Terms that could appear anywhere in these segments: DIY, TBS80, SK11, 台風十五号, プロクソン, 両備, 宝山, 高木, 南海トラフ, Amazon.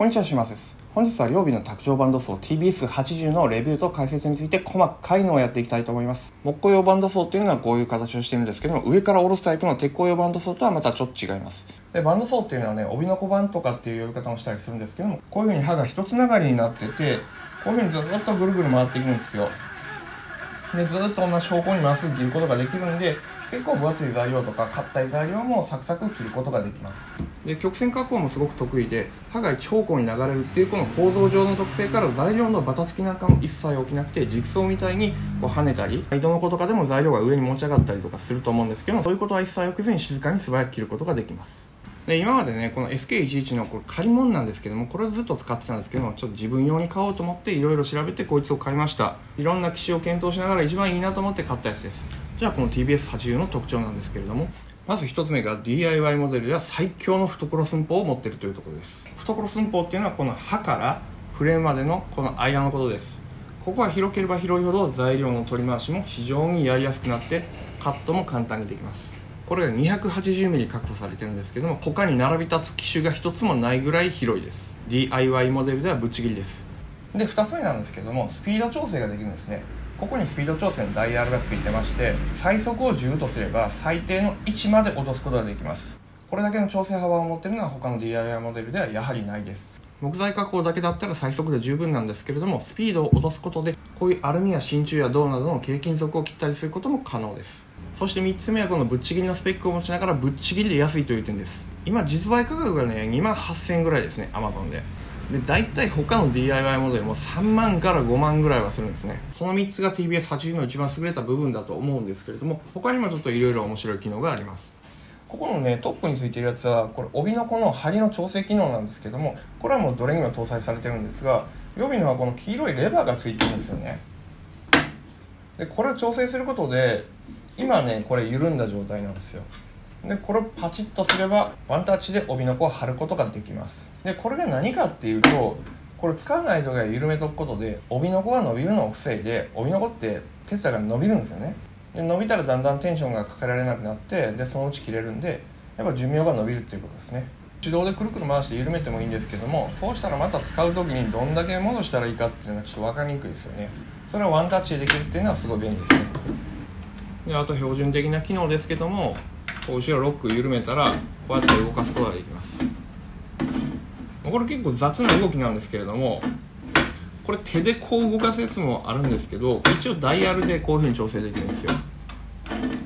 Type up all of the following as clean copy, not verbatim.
こんにちは、島です。本日は両備の卓上バンドソー TBS80 のレビューと解説について細かいのをやっていきたいと思います。木工用バンドソーというのはこういう形をしているんですけども、上から下ろすタイプの鉄工用バンドソーとはまたちょっと違います。でバンドソーっていうのはね、帯の小判とかっていう呼び方もしたりするんですけども、こういうふうに刃が一つながりになってて、こういうふうにずっとぐるぐる回っていくんですよ。でずっと同じ方向に回すっていうことができるんで、結構分厚い材料とか硬い材料もサクサク切ることができます。で曲線加工もすごく得意で、刃が一方向に流れるっていうこの構造上の特性から、材料のバタつきなんかも一切起きなくて、軸装みたいにこう跳ねたり、井戸の子とかでも材料が上に持ち上がったりとかすると思うんですけども、そういうことは一切起きずに静かに素早く切ることができます。で今までね、この SK11 のこれ借り物なんですけども、これをずっと使ってたんですけども、ちょっと自分用に買おうと思っていろいろ調べてこいつを買いました。いろんな機種を検討しながら一番いいなと思って買ったやつです。じゃあこの TBS80 の特徴なんですけれども、まず1つ目が DIY モデルでは最強の懐寸法を持っているというところです。懐寸法っていうのはこの刃からフレームまでのこの間のことです。ここが広ければ広いほど材料の取り回しも非常にやりやすくなって、カットも簡単にできます。これが 280mm 確保されてるんですけども、他に並び立つ機種が1つもないぐらい広いです。 DIY モデルではぶっちぎりです。で2つ目なんですけども、スピード調整ができるんですね。ここにスピード調整のダイヤルがついてまして、最速を10とすれば最低の1まで落とすことができます。これだけの調整幅を持っているのは他の DIY モデルではやはりないです。木材加工だけだったら最速で十分なんですけれども、スピードを落とすことでこういうアルミや真鍮や銅などの軽金属を切ったりすることも可能です。そして3つ目はこのぶっちぎりのスペックを持ちながらぶっちぎりで安いという点です。今実売価格がね 28,000円ぐらいですね、 Amazon で。で大体他の DIY モデルも3万から5万ぐらいはするんですね。その3つが TBS80 の一番優れた部分だと思うんですけれども、他にもちょっといろいろ面白い機能があります。ここのねトップについているやつはこれ帯のこの針の調整機能なんですけども、これはもうどれにも搭載されてるんですが、予備のはこの黄色いレバーがついてるんですよね。でこれを調整することで、今ねこれ緩んだ状態なんですよ。でこれをパチッとすればワンタッチで帯の子を貼ることができます。でこれが何かっていうと、これ使わない時は緩めとくことで帯の子が伸びるのを防いで、帯の子って手伝いが伸びるんですよね。で伸びたらだんだんテンションがかけられなくなって、でそのうち切れるんで、やっぱ寿命が伸びるっていうことですね。手動でくるくる回して緩めてもいいんですけども、そうしたらまた使う時にどんだけ戻したらいいかっていうのはちょっと分かりにくいですよね。それをワンタッチでできるっていうのはすごい便利ですね。であと標準的な機能ですけども、後ろロック緩めたらこうやって動かすことができます。これ結構雑な動きなんですけれども、これ手でこう動かすやつもあるんですけど、一応ダイヤルでこういうふうに調整できるんですよ。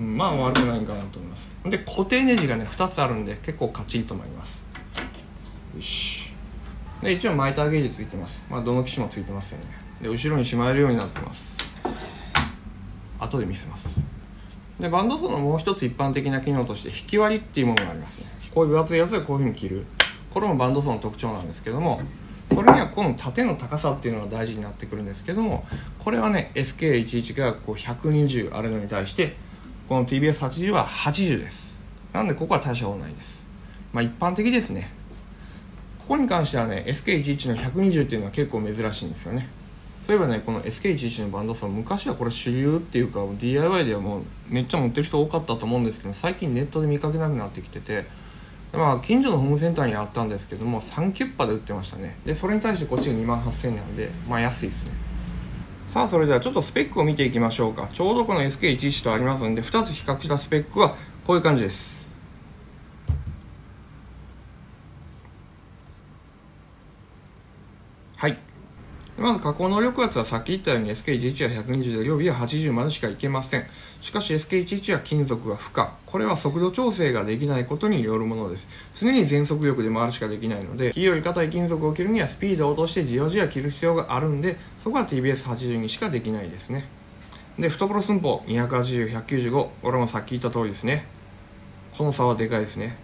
まあ悪くないかなと思います。で固定ネジがね2つあるんで結構カチンと回ります。よし。で一応巻いたゲージついてます。まあどの機種もついてますよね。で後ろにしまえるようになってます。後で見せます。でバンドソーのもう一つ一般的な機能として引き割りっていうものがありますね。こういう分厚いやつでこういうふうに切る、これもバンドソーの特徴なんですけども、それにはこの縦の高さっていうのが大事になってくるんですけども、これはね SK11 がこう120あるのに対してこの TBS80 は80です。なんでここは大したことないです。まあ一般的ですね。ここに関してはね SK11 の120っていうのは結構珍しいんですよね。そういえばね、この SK11 のバンドソー、昔はこれ主流っていうか DIY ではもうめっちゃ持ってる人多かったと思うんですけど、最近ネットで見かけなくなってきてて、まあ近所のホームセンターにあったんですけども3キュッパで売ってましたね。でそれに対してこっちが 28,000円なんで、まあ安いですね。さあそれではちょっとスペックを見ていきましょうか。ちょうどこの SK11 とありますんで、2つ比較したスペックはこういう感じです。はい、まず加工能力圧はさっき言ったように SK11 は120で両備は80までしかいけません。しかし SK11 は金属が不可。これは速度調整ができないことによるものです。常に全速力で回るしかできないので、木より硬い金属を切るにはスピードを落としてじわじわ切る必要があるんで、そこは TBS80 にしかできないですね。で懐寸法280、195、これもさっき言った通りですね。この差はでかいですね。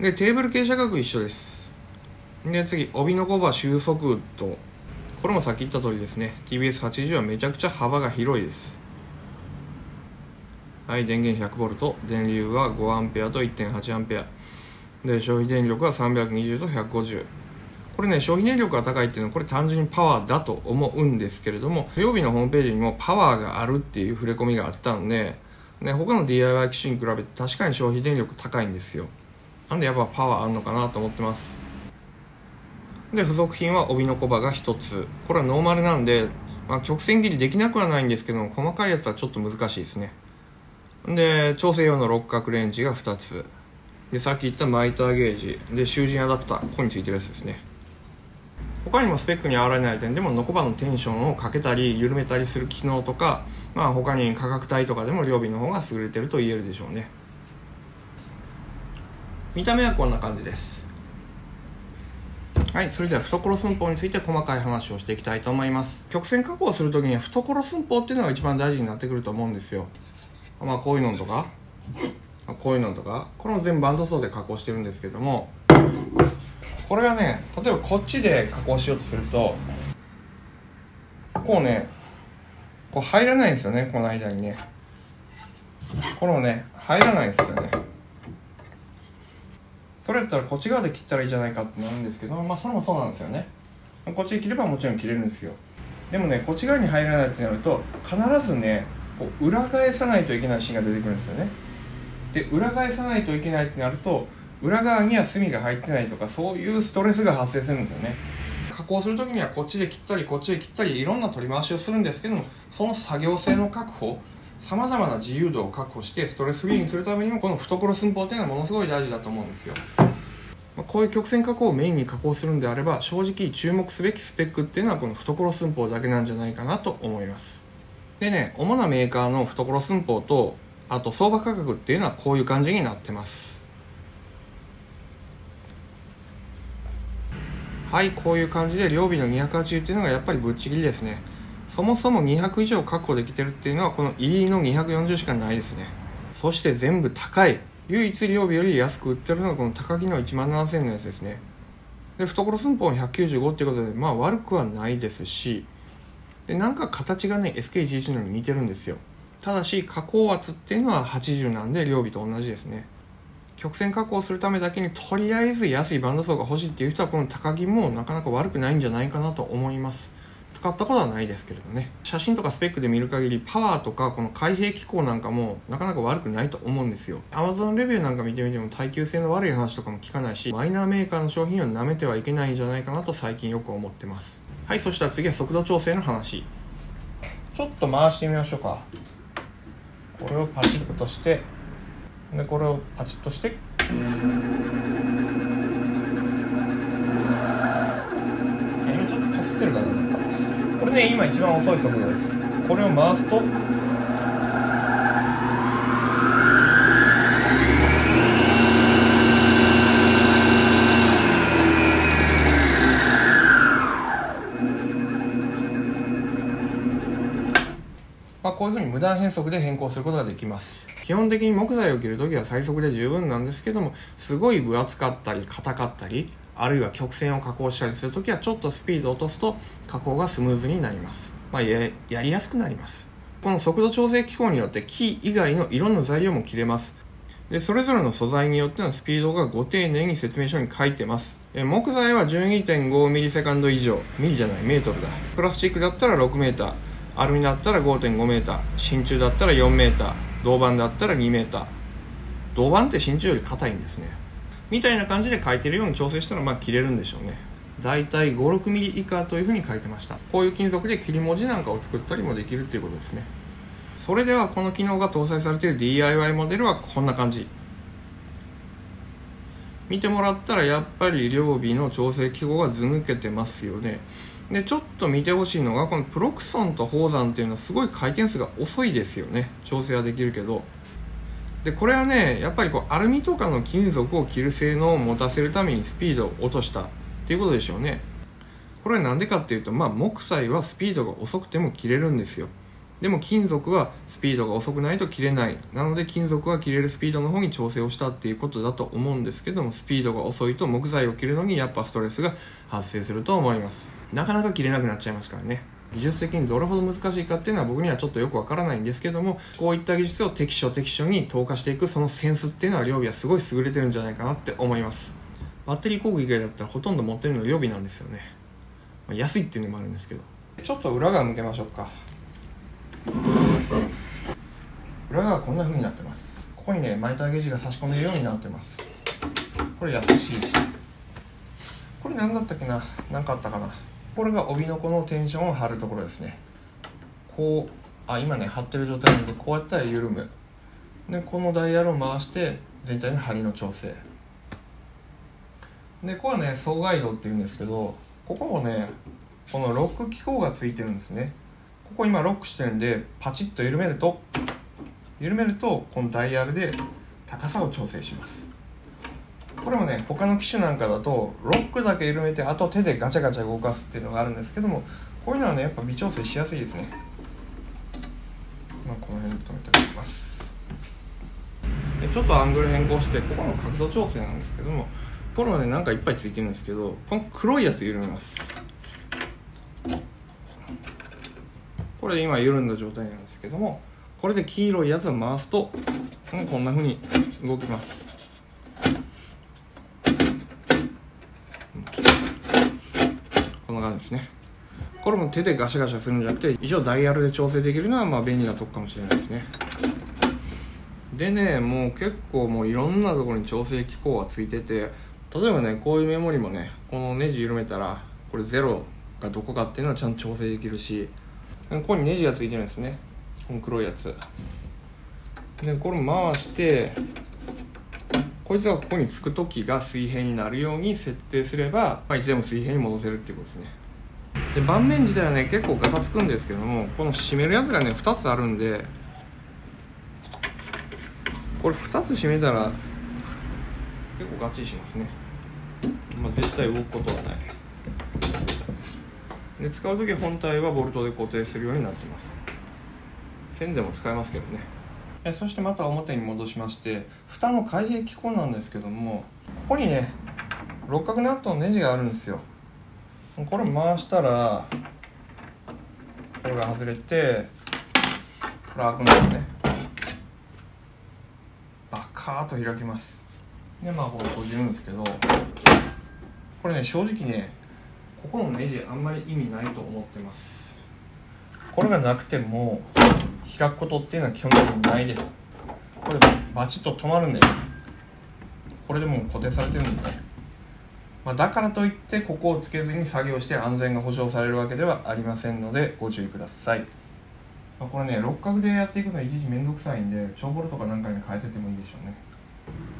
でテーブル傾斜角一緒です。で次帯のコバ収束と、これもさっき言った通りですね。 TBS80 はめちゃくちゃ幅が広いです。はい、電源 100V、 電流は 5A と 1.8A で、消費電力は320と150。これね、消費電力が高いっていうのはこれ単純にパワーだと思うんですけれども、両備のホームページにもパワーがあるっていう触れ込みがあったんで、他の DIY 機種に比べて確かに消費電力高いんですよ。なんでやっぱパワーあるのかなと思ってます。で付属品は帯のコバが1つ、これはノーマルなんで、まあ、曲線切りできなくはないんですけども、細かいやつはちょっと難しいですね。で調整用の六角レンチが2つ、でさっき言ったマイターゲージで囚人アダプター、ここについてるやつですね。他にもスペックに合わない点でもノコバのテンションをかけたり緩めたりする機能とか、まあ、他に価格帯とかでも両備の方が優れてると言えるでしょうね。見た目はこんな感じです。はい、それでは懐寸法について細かい話をしていきたいと思います。曲線加工をするときには懐寸法っていうのが一番大事になってくると思うんですよ。まあこういうのとかこういうのとか、これも全部バンドソーで加工してるんですけども、これがね、例えばこっちで加工しようとするとこうね、こう入らないんですよね。この間にね、これもね入らないんですよね。それだったらこっち側で切ったらいいじゃないかってなるんですけど、まあそれもそうなんですよね。こっちで切ればもちろん切れるんですよ。でもね、こっち側に入らないってなると必ずね、こう裏返さないといけない芯が出てくるんですよね。で裏返さないといけないってなると、裏側には隅が入ってないとか、そういうストレスが発生するんですよね。加工する時にはこっちで切ったりこっちで切ったり、いろんな取り回しをするんですけども、その作業性の確保、さまざまな自由度を確保してストレスフリーにするためにも、この懐寸法っていうのはものすごい大事だと思うんですよ。こういう曲線加工をメインに加工するんであれば、正直注目すべきスペックっていうのはこの懐寸法だけなんじゃないかなと思います。でね、主なメーカーの懐寸法と、あと相場価格っていうのはこういう感じになってます。はい、こういう感じで両備の280っていうのがやっぱりぶっちぎりですね。そもそも200以上確保できてるっていうのはこの入りの240しかないですね。そして全部高い、唯一両備より安く売ってるのがこの高木の17000のやつですね。で懐寸法195っていうことで、まあ悪くはないですし、でなんか形がね SK11 のに似てるんですよ。ただし加工圧っていうのは80なんで、両備と同じですね。曲線加工するためだけにとりあえず安いバンドソーが欲しいっていう人は、この高木もなかなか悪くないんじゃないかなと思います。使ったことはないですけれどね、写真とかスペックで見る限り、パワーとかこの開閉機構なんかもなかなか悪くないと思うんですよ。 Amazon レビューなんか見てみても耐久性の悪い話とかも聞かないし、マイナーメーカーの商品を舐めてはいけないんじゃないかなと最近よく思ってます。はい、そしたら次は速度調整の話。ちょっと回してみましょうか。これをパチッとして、でこれをパチッとして、今ちょっとこすってるかな。これね、今一番遅い速度です。これを回すと、まあ、こういうふうに無断変速で変更することができます。基本的に木材を切るときは最速で十分なんですけども、すごい分厚かったり硬かったり、あるいは曲線を加工したりするときはちょっとスピードを落とすと加工がスムーズになります。まあ、やりやすくなります。この速度調整機構によって木以外のいろんな材料も切れます。で、それぞれの素材によってのスピードがご丁寧に説明書に書いてます。木材は 12.5 ミリセカンド以上、ミリじゃない、メートルだ。プラスチックだったら6メーター、アルミだったら 5.5 メーター、真鍮だったら4メーター、銅板だったら2メーター。銅板って真鍮より硬いんですね。みたいな感じで書いてるように調整したら、まあ切れるんでしょうね。だいたい 5,6 ミリ以下というふうに書いてました。こういう金属で切り文字なんかを作ったりもできるっていうことですね。それではこの機能が搭載されている DIY モデルはこんな感じ。見てもらったらやっぱり両備の調整機構がず抜けてますよね。でちょっと見てほしいのが、このプロクソンと宝山っていうのはすごい回転数が遅いですよね。調整はできるけど。でこれはね、やっぱりこうアルミとかの金属を切る性能を持たせるためにスピードを落としたっていうことでしょうね。これはなんでかっていうと、まあ木材はスピードが遅くても切れるんですよ。でも金属はスピードが遅くないと切れない。なので金属は切れるスピードの方に調整をしたっていうことだと思うんですけども、スピードが遅いと木材を切るのにやっぱストレスが発生すると思います。なかなか切れなくなっちゃいますからね。技術的にどれほど難しいかっていうのは僕にはちょっとよくわからないんですけども、こういった技術を適所適所に投下していく、そのセンスっていうのは両備はすごい優れてるんじゃないかなって思います。バッテリー工具以外だったらほとんど持ってるの両備なんですよね。まあ、安いっていうのもあるんですけど、ちょっと裏側向けましょうか。裏側こんな風になってます。ここにねマイターゲージが差し込めるようになってます。これ優しいです。これ何だったっけな、何かあったかな。これが帯のこのテンションを張るところですね。こう、あ、今ね張ってる状態なので、こうやったら緩む。でこのダイヤルを回して全体の張りの調整で、ここはね総外動っていうんですけど、ここもねこのロック機構がついてるんですね。ここ今ロックしてるんで、パチッと緩めるとこのダイヤルで高さを調整します。これもね他の機種なんかだとロックだけ緩めて、あと手でガチャガチャ動かすっていうのがあるんですけども、こういうのはねやっぱ微調整しやすいですね。まあ、この辺で止めておきます。ちょっとアングル変更して、ここの角度調整なんですけども、これはねなんかいっぱいついてるんですけど、この黒いやつ緩めます。これ今緩んだ状態なんですけども、これで黄色いやつを回すとこんな風に動きます。こんな感じですね。これも手でガシャガシャするんじゃなくて、一応ダイヤルで調整できるのはまあ便利なとこかもしれないですね。でね、もう結構もういろんなところに調整機構がついてて、例えばねこういうメモリもね、このネジ緩めたらこれゼロがどこかっていうのはちゃんと調整できるし、ここにネジがついてるんですね、この黒いやつで、これ回してこいつがここにつくときが水平になるように設定すれば、まあ、いつでも水平に戻せるっていうことですね。で盤面自体はね結構ガタつくんですけども、この締めるやつがね2つあるんで、これ2つ締めたら結構ガチしますね。まあ、絶対動くことはないで、使うとき本体はボルトで固定するようになってます。線でも使えますけどね。そしてまた表に戻しまして、蓋の開閉機構なんですけども、ここにね六角ナットのネジがあるんですよ。これ回したらこれが外れて、これ開くんですね。カーッと開きます。でまあこれ閉じるんですけど、これね正直ねここのネジあんまり意味ないと思ってます。これがなくても開くことっていうのは基本的にないです。これバチッと止まるんで、これでもう固定されてるんで、まあ、だからといってここをつけずに作業して安全が保証されるわけではありませんのでご注意ください。これね、六角でやっていくのはいちいちめんどくさいんで、超ボルトか何回に変えててもいいでしょうね。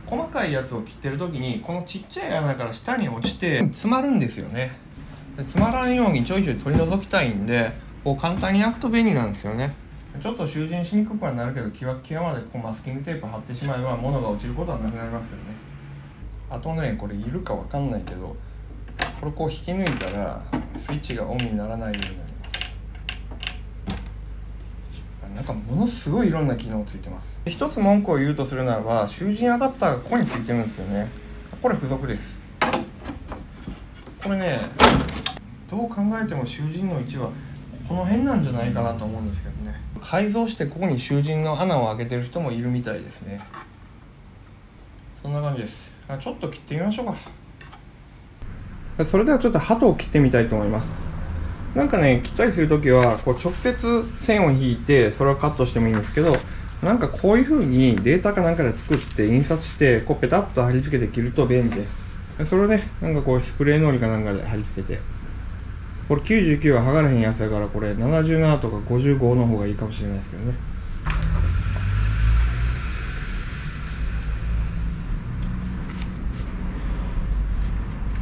細かいやつを切ってる時にこのちっちゃい穴から下に落ちて詰まるんですよね。で詰まらないようにちょいちょい取り除きたいんで、こう簡単に開くと便利なんですよね。ちょっと囚人しにくくはなるけど、際までこうマスキングテープ貼ってしまえば物が落ちることはなくなりますけどね。あとね、これいるかわかんないけど、これこう引き抜いたらスイッチがオンにならないようになる。なんかものすごいいろんな機能ついてます。一つ文句を言うとするならば、囚人アダプターがここについてるんですよね。これ付属です。これねどう考えても囚人の位置はこの辺なんじゃないかなと思うんですけどね。改造してここに囚人の穴を開けてる人もいるみたいですね。そんな感じです。ちょっと切ってみましょうか。それではちょっと鳩を切ってみたいと思います。なんかね、切ったりするときはこう直接線を引いてそれをカットしてもいいんですけど、なんかこういう風にデータかなんかで作って印刷してこうペタッと貼り付けて切ると便利です。それをね、なんかこうスプレーのりかなんかで貼り付けて、これ99は剥がれへんやつだから、これ77とか55の方がいいかもしれないですけどね。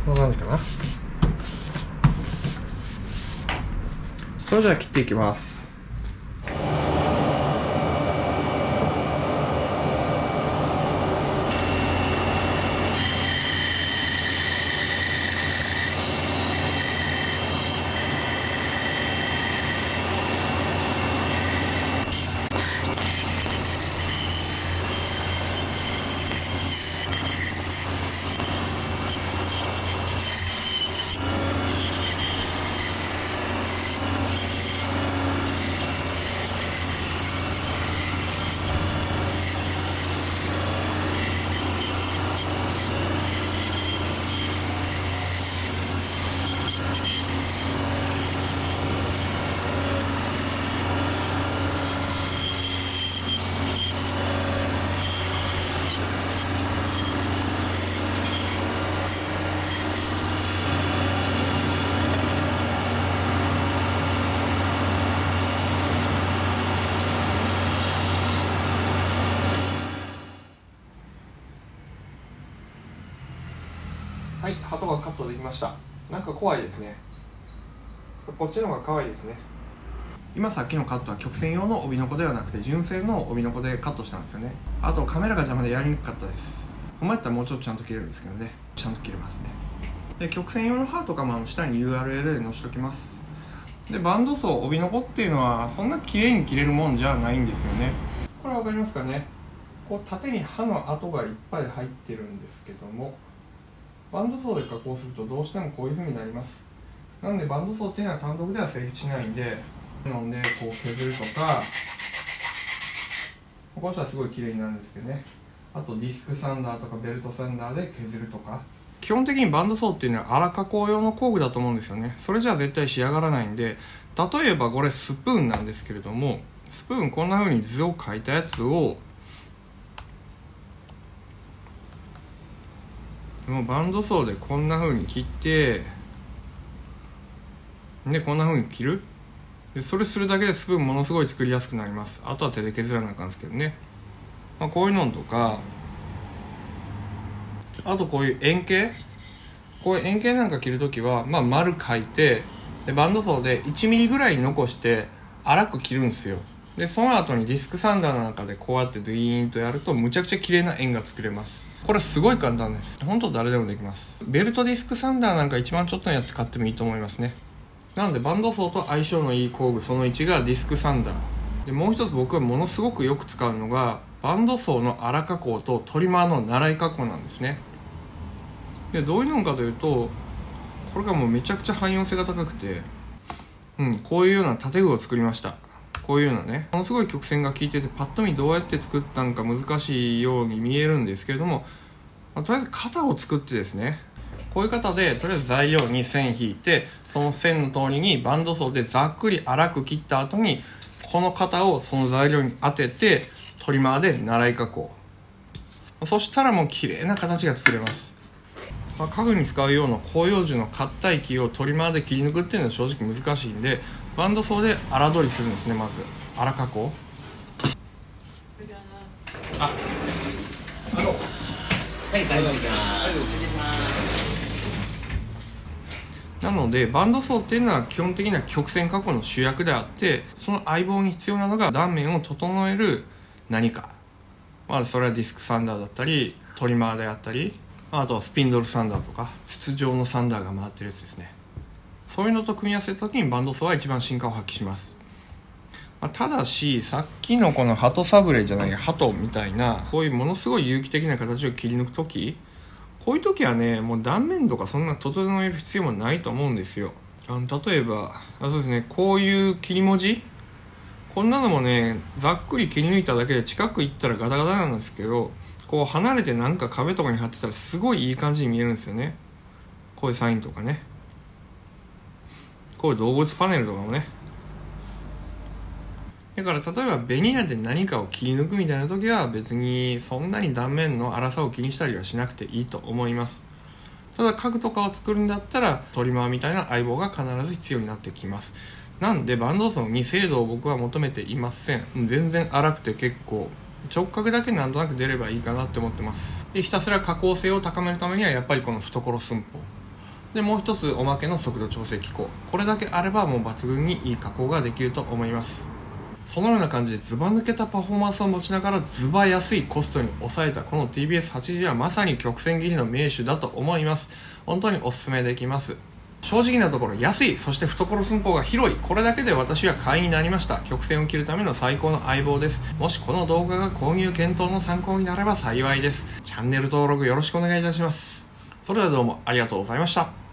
こんな感じかな。それじゃあ切っていきます。はい、ハトがカットできました。なんか怖いですね。こっちの方が可愛いですね。今さっきのカットは曲線用の帯の子ではなくて純正の帯の子でカットしたんですよね。あとカメラが邪魔でやりにくかったです。ほんまやったらもうちょっとちゃんと切れるんですけどね、ちゃんと切れますね。で、曲線用の刃とかも下に URL で載せときます。で、バンドソー帯の子っていうのはそんな綺麗に切れるもんじゃないんですよね。これ分かりますかね。こう縦に刃の跡がいっぱい入ってるんですけども、バンドソーで加工するとどうしてもこういう風になります。なのでバンドソーっていうのは単独では成立しないんで、なんでこう削るとか、こうしたらすごい綺麗になるんですけどね。あとディスクサンダーとかベルトサンダーで削るとか。基本的にバンドソーっていうのは荒加工用の工具だと思うんですよね。それじゃあ絶対仕上がらないんで、例えばこれスプーンなんですけれども、スプーンこんな風に図を描いたやつをもうバンドソーでこんな風に切って、でこんな風に切る。でそれするだけでスプーンものすごい作りやすくなります。あとは手で削らなあかんですけどね、まあ、こういうのとか、あとこういう円形、こういう円形なんか切るときは、まあ、丸描いて、でバンドソーで1ミリぐらい残して粗く切るんですよ。でその後にディスクサンダーなんかでこうやってドゥイーンとやるとむちゃくちゃ綺麗な円が作れます。これはすごい簡単です。本当誰でもできます。ベルトディスクサンダーなんか一番ちょっとのやつ買ってもいいと思いますね。なのでバンドソーと相性のいい工具その1がディスクサンダーで、もう一つ僕はものすごくよく使うのがバンドソーの荒加工とトリマーの習い加工なんですね。でどういうのかというと、これがもうめちゃくちゃ汎用性が高くて、こういうような建具を作りました。こういうようなね、ものすごい曲線が効いててパッと見どうやって作ったのか難しいように見えるんですけれども、まあ、とりあえず型を作ってですね、こういう型でとりあえず材料に線引いて、その線の通りにバンドソーでざっくり粗く切った後にこの型をその材料に当ててトリマーで習い加工。そしたらもう綺麗な形が作れます。まあ、家具に使うような広葉樹の硬い木をトリマーで切り抜くっていうのは正直難しいんで、バンドソーで粗取りするんですね。まず粗加工。あ、あの最後大丈夫です。なのでバンドソーっていうのは基本的には曲線加工の主役であって、その相棒に必要なのが断面を整える何か、まあ、それはディスクサンダーだったりトリマーであったり、あとはスピンドルサンダーとか筒状のサンダーが回ってるやつですね。そういうのと組み合わせた時にバンドソーは一番進化を発揮します。まあ、ただしさっきのこのハトサブレじゃない、ハトみたいなこういうものすごい有機的な形を切り抜く時、こういう時はね、もう断面とかそんな整える必要もないと思うんですよ。例えば、そうですね、こういう切り文字、こんなのもね、ざっくり切り抜いただけで近く行ったらガタガタなんですけど、こう離れてなんか壁とかに貼ってたらすごいいい感じに見えるんですよね。こういうサインとかね。こういう動物パネルとかもね。だから例えばベニヤで何かを切り抜くみたいな時は別にそんなに断面の粗さを気にしたりはしなくていいと思います。ただ家具とかを作るんだったらトリマーみたいな相棒が必ず必要になってきます。なんでバンドソーに精度を僕は求めていません。全然粗くて結構直角だけなんとなく出ればいいかなって思ってます。でひたすら加工性を高めるためにはやっぱりこの懐寸法で、もう一つおまけの速度調整機構、これだけあればもう抜群にいい加工ができると思います。そのような感じでズバ抜けたパフォーマンスを持ちながらズバ安いコストに抑えたこの TBS80 はまさに曲線切りの名手だと思います。本当におすすめできます。正直なところ安い、そして懐寸法が広い、これだけで私は会員になりました。曲線を切るための最高の相棒です。もしこの動画が購入検討の参考になれば幸いです。チャンネル登録よろしくお願いいたします。それではどうもありがとうございました。